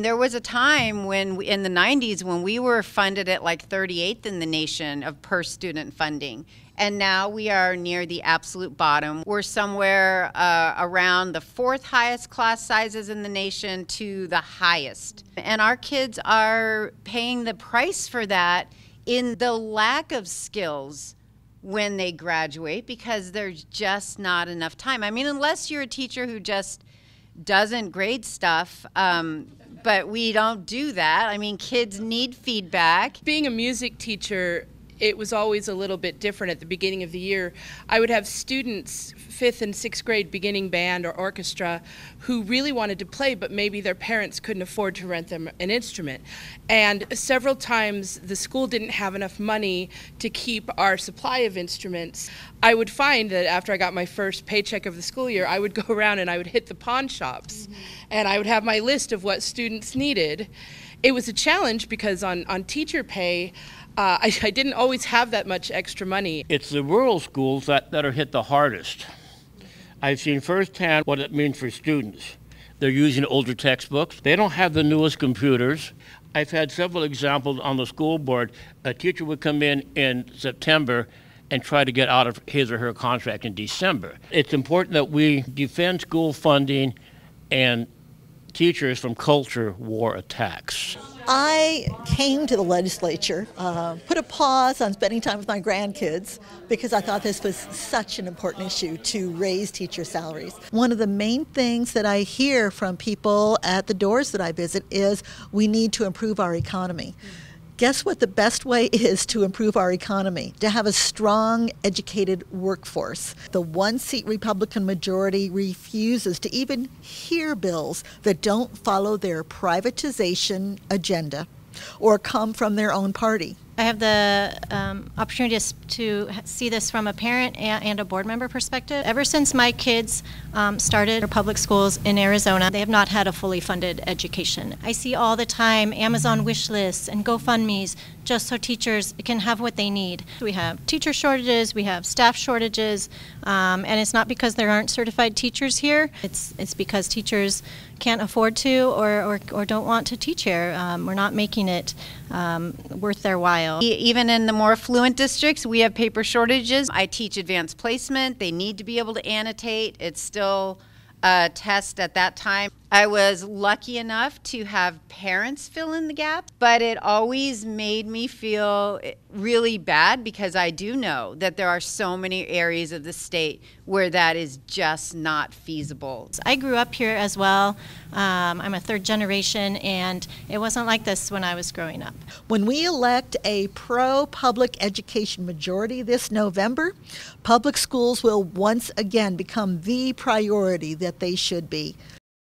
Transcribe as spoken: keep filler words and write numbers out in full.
There was a time when we, in the nineties, when we were funded at like thirty-eighth in the nation of per student funding, and now we are near the absolute bottom. We're somewhere uh, around the fourth highest class sizes in the nation to the highest, and our kids are paying the price for that in the lack of skills when they graduate, because there's just not enough time. I mean, unless you're a teacher who just doesn't grade stuff, um, but we don't do that. I mean, kids need feedback. Being a music teacher, it was always a little bit different at the beginning of the year. I would have students, fifth and sixth grade beginning band or orchestra, who really wanted to play, but maybe their parents couldn't afford to rent them an instrument. And several times the school didn't have enough money to keep our supply of instruments. I would find that after I got my first paycheck of the school year, I would go around and I would hit the pawn shops, mm-hmm. and I would have my list of what students needed. It was a challenge because on, on teacher pay, Uh, I, I didn't always have that much extra money. It's the rural schools that, that are hit the hardest. I've seen firsthand what it means for students. They're using older textbooks. They don't have the newest computers. I've had several examples on the school board. A teacher would come in in September and try to get out of his or her contract in December. It's important that we defend school funding and teachers from culture war attacks. I came to the legislature, uh, put a pause on spending time with my grandkids because I thought this was such an important issue to raise teacher salaries. One of the main things that I hear from people at the doors that I visit is we need to improve our economy. Guess what the best way is to improve our economy? To have a strong, educated workforce. The one-seat Republican majority refuses to even hear bills that don't follow their privatization agenda or come from their own party. I have the um, opportunity to see this from a parent and a board member perspective. Ever since my kids um, started their public schools in Arizona, they have not had a fully funded education. I see all the time Amazon wish lists and GoFundMes just so teachers can have what they need. We have teacher shortages, we have staff shortages, um, and it's not because there aren't certified teachers here. It's, it's because teachers can't afford to or, or, or don't want to teach here. Um, we're not making it um, worth their while. Even in the more affluent districts, we have paper shortages. I teach advanced placement. They need to be able to annotate. It's still a test at that time. I was lucky enough to have parents fill in the gap, but it always made me feel really bad because I do know that there are so many areas of the state where that is just not feasible. I grew up here as well. Um, I'm a third generation, and it wasn't like this when I was growing up. When we elect a pro-public education majority this November, public schools will once again become the priority that they should be.